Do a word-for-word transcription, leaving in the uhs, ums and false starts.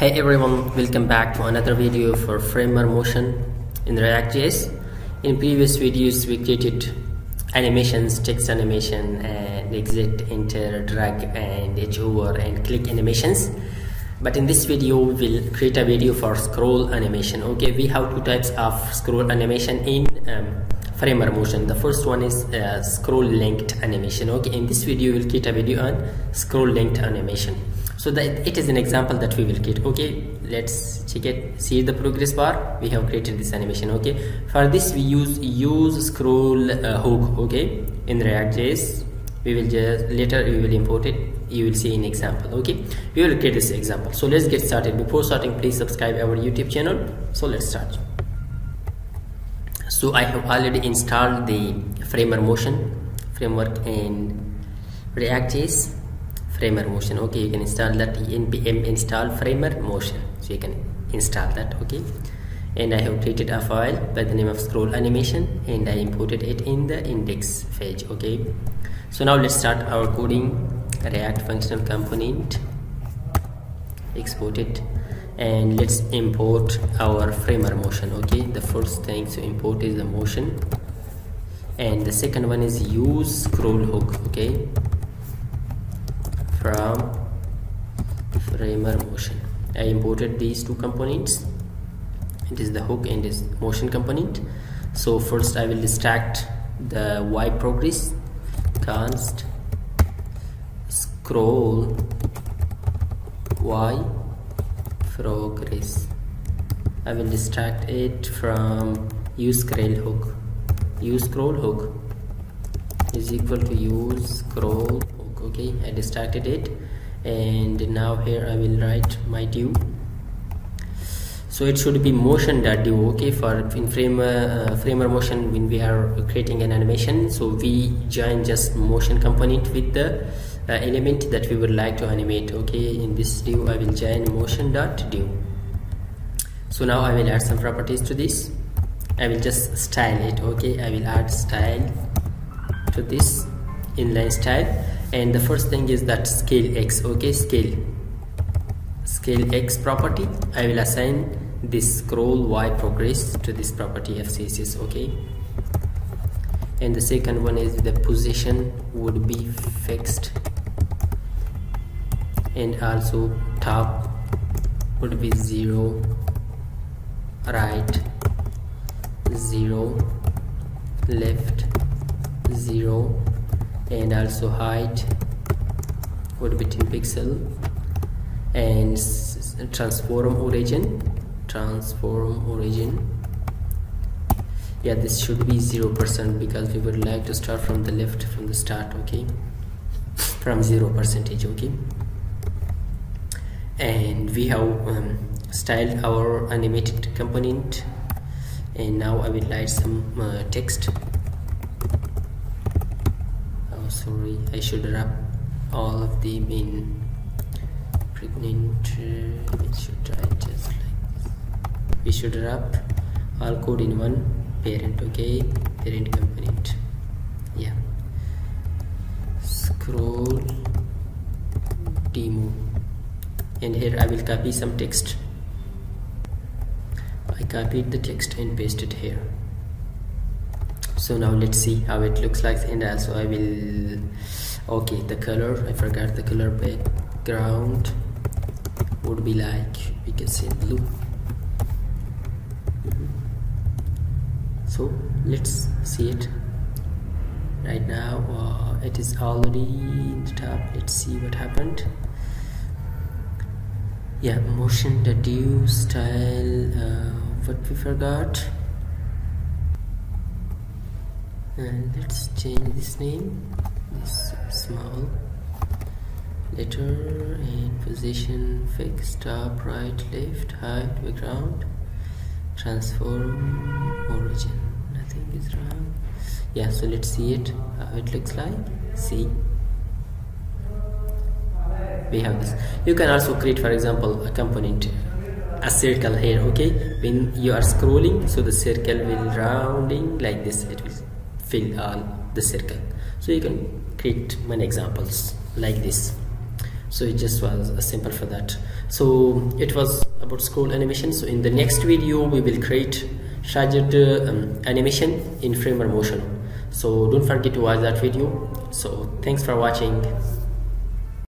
Hey everyone, welcome back to another video for Framer Motion in React.js. In previous videos we created animations, text animation and exit, enter, drag and edge over and click animations. But in this video we will create a video for scroll animation. Okay, we have two types of scroll animation in um, Framer Motion. The first one is uh, scroll linked animation. Okay, in this video we will create a video on scroll linked animation. So that it is an example that we will create. Okay, let's check it. See the progress bar. We have created this animation. Okay, for this we use use scroll uh, hook. Okay, in React.js we will just later we will import it. You will see an example. Okay, we will create this example. So let's get started. Before starting, please subscribe our YouTube channel. So let's start. So I have already installed the Framer Motion framework in React.js. Framer Motion. Okay, you can install that npm install Framer Motion. So you can install that. Okay, and I have created a file by the name of scroll animation and I imported it in the index page. Okay, so now let's start our coding. React functional component, export it, and let's import our Framer Motion. Okay, the first thing to import is the motion, and the second one is use scroll hook. Okay, from Framer Motion I imported these two components. It is the hook and is motion component. So first I will extract the y progress const scroll y progress. I will extract it from use scroll hook. Use scroll hook is equal to use scroll. Okay, I distracted it, and now here I will write my div. So it should be motion.div. Okay, for in frame uh, Framer Motion, when we are creating an animation, so we join just motion component with the uh, element that we would like to animate. Okay, in this div I will join motion.div. So now I will add some properties to this. I will just style it. Okay, I will add style to this inline style. And the first thing is that scale x. Okay, scale scale x property, I will assign this scroll y progress to this property fcss. Okay, and the second one is the position would be fixed, and also top would be zero, right zero, left zero, and also height would be ten pixel, and transform origin transform origin yeah, this should be zero percent because we would like to start from the left from the start. Okay, from zero percentage. Okay, and we have um, styled our animated component, and now I will add some uh, text. Sorry, I should wrap all of them in pregnant. It should try just like this. We should wrap all code in one parent. Okay, parent component. Yeah, scroll demo, and here I will copy some text. I copied the text and pasted here. So now let's see how it looks like, and also I will okay the color, I forgot the color. Background would be like, we can say blue. So let's see it right now. Uh, it is already in the top. Let's see what happened. Yeah, motion the due style, uh, what we forgot. And let's change this name, this small letter, and position fixed, top, right, left, height, background, transform origin. Nothing is wrong. Yeah, so let's see it how it looks like. See, we have this. You can also create, for example, a component, a circle here. Okay, when you are scrolling, so the circle will rounding like this. It will fill all the circle. So you can create many examples like this. So it just was simple for that. So it was about scroll animation. So in the next video we will create shaded uh, um, animation in Framer Motion. So don't forget to watch that video. So thanks for watching.